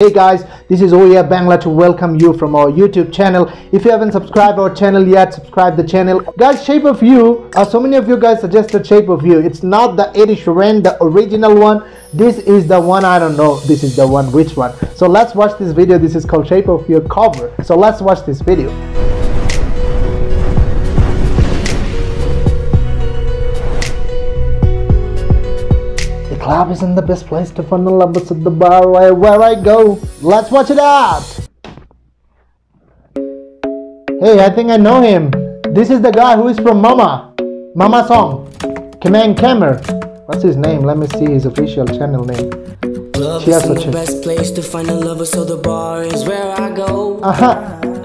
Hey guys, this is Oya Bangla to welcome you from our YouTube channel. If you haven't subscribed our channel yet, subscribe the channel. Guys, shape of you, so many of you guys suggested shape of you. It's not the Ed Sheeran, the original one. This is the one, I don't know, this is the one, which one. So let's watch this video. This is called shape of your cover. So let's watch this video. Club isn't the best place to find the lovers at the bar where I go. Let's watch it out. Hey, I think I know him. This is the guy who is from Mama song. Kmeng Khmer. What's his name? Let me see his official channel name. Che Sochet. The best place to find the lovers at the bar is where I go.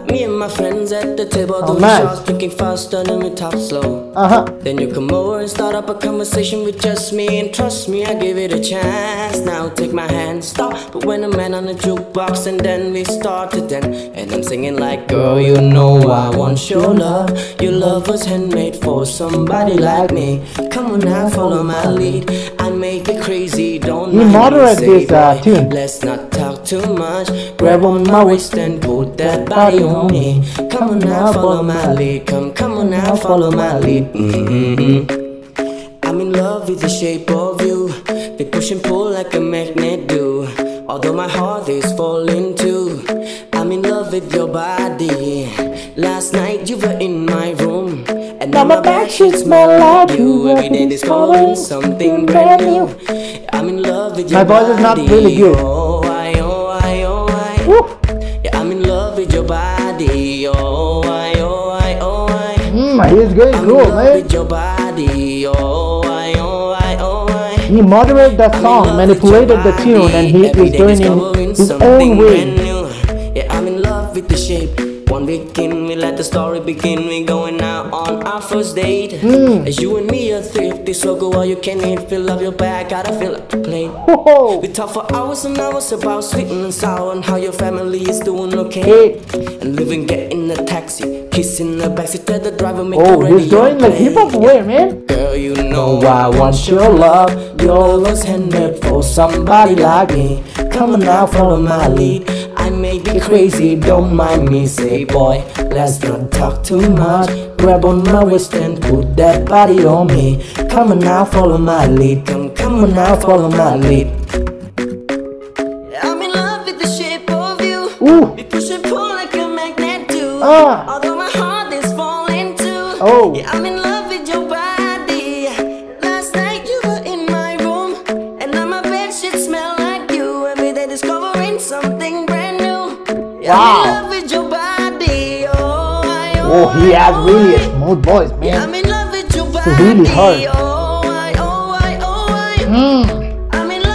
Me and my friends at the table doing shots, drinking fast and we top slow. Then you come over and start up a conversation with just me, and trust me, I give it a chance. Now take my hand, stop. But when a man on the jukebox, and then we started then, and I'm singing like, girl, you know I want your love. Your love was handmade for somebody like me. Come on now, follow my lead. I make it crazy, don't you moderate this tune. Let's not talk too much. Grab on my waist and put that body on. Come on now, follow my lead. Come on now, follow my lead. I'm in love with the shape of you. They push and pull like a magnet do. Although my heart is falling too, I'm in love with your body. Last night you were in my room, and now my bedsheets smell like you. Every day discovering something brand new. I'm in love with your body. My voice is not really good. I'm in love with your body. He's going cool, man. He moderated the song, manipulated the tune, and he is doing in his own way. Yeah, I'm in love with the shape. One weekend we let the story begin. We going out on our first date. As you and me are thrifty, so go all you can eat. Fill up your bag, gotta fill up the plate. We talk for hours and hours about sweet and sour and how your family is doing okay. And living, get in the taxi, kissing the backseat, tell the driver make the radio. He's doing the hip hop way, man. Girl, you know I want your love. Your love was handmade for somebody like me. Come on now, follow my lead. I may be crazy, don't mind me, say boy, let's not talk too much. Grab on my waist and put that body on me. Come on now, follow my lead. Come on now, follow my lead. I'm in love with the shape of you. We push and pull like a magnet do. Although my heart is falling too. Yeah, I'm in love with your body. Last night you were in my room, and now my bed should smell like you. Every day discovering something brand new. Wow. Oh, he has really a smooth voice, man. It's really hard.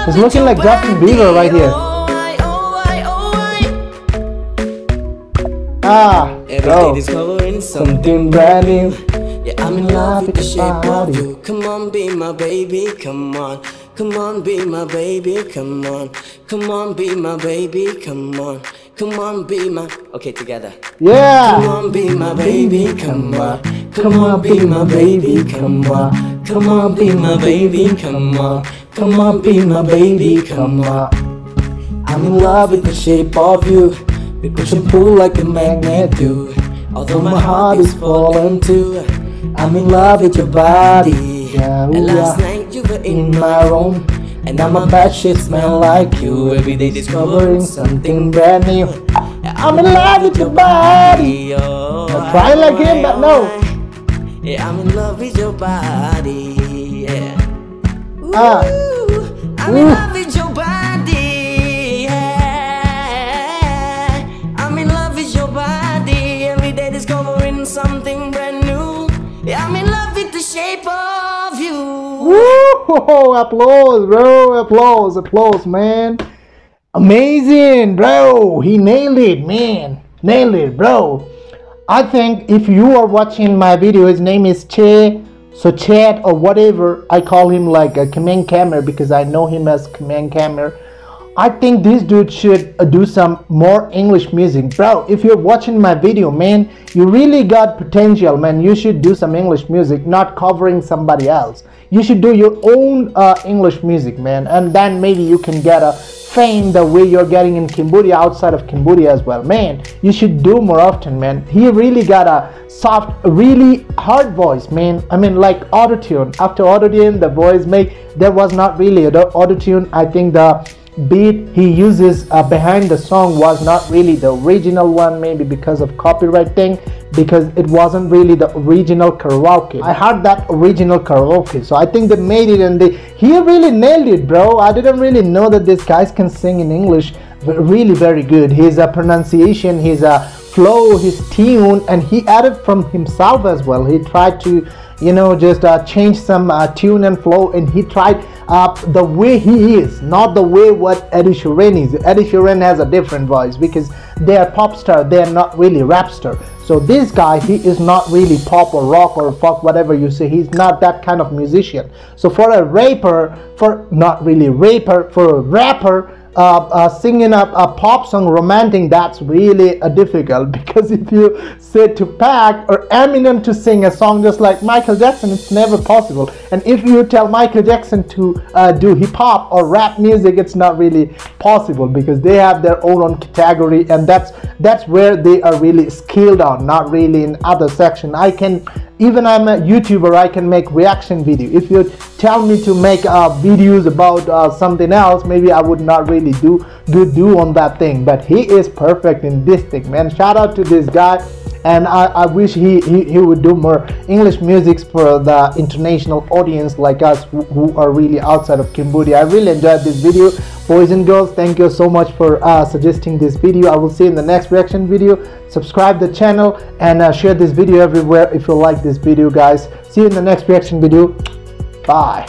It's looking like Justin Bieber right here. Discovering something brand new. Yeah, I'm in love with the shape of you. Come on, be my baby, come on. Come on, be my baby, come on. Come on, be my baby, come on. Come on, be my... Okay, together. Yeah! Come on, be my baby, come on. Come on, be my baby, come on. Come on, be my baby, come on. Come on, be my baby, come on. I'm in love with the shape of you. We push and pull like a magnet do. Although my heart is falling too, I'm in love with your body. And last night you were in my room, and now my bedsheets smell like you. Every day discovering something brand new. I'm in love with your body. I try like him, but no. Yeah, I'm in love with your body. Yeah. I'm in love with your body. Yeah. I'm in love with your body. Every day discovering something brand new. Yeah, I'm in love with the shape of you. Woo! Oh, applause, bro. Applause, man. Amazing, bro. He nailed it, man. Nailed it, bro. I think if you are watching my video, his name is Che Sochet or whatever. I call him like a Kmeng Khmer because I know him as Kmeng Khmer. I think this dude should do some more English music. Bro, if you're watching my video, man, you really got potential, man. You should do some English music, not covering somebody else. You should do your own English music, man, and then maybe you can get a fame the way you're getting in Cambodia, outside of Cambodia as well, man. You should do more often, man. He really got a soft, really hard voice, man. I mean, like autotune. After autotune, the voice make, there was not really autotune. I think the beat he uses behind the song was not really the original one, maybe because of copyright thing, because it wasn't really the original karaoke. I heard that original karaoke, so I think they made it, and he really nailed it, bro. I didn't really know that these guys can sing in English really very good. His pronunciation, his flow, his tune, and he added from himself as well. He tried to, you know, just change some tune and flow, and he tried the way he is, not the way what Ed Sheeran is. Ed Sheeran has a different voice because they are pop star, they are not really rap star. So this guy, he is not really pop or rock or fuck, whatever you say. He's not that kind of musician. So for a rapper, for not really rapper, for a rapper singing a pop song, romantic, that's really difficult, because if you say Tupac or Eminem to sing a song just like Michael Jackson, it's never possible. And if you tell Michael Jackson to do hip-hop or rap music, it's not really possible, because they have their own category, and that's where they are really skilled on, not really in other section. I can, even I'm a YouTuber, I can make reaction video. If you tell me to make videos about something else, maybe I would not really do good do on that thing, but he is perfect in this thing, man. Shout out to this guy, and I wish he would do more English music for the international audience like us who are really outside of Cambodia. I really enjoyed this video, boys and girls. Thank you so much for suggesting this video. I will see you in the next reaction video. Subscribe the channel and share this video everywhere if you like this video, guys. See you in the next reaction video. Bye.